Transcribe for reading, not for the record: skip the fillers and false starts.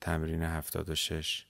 تمرین 76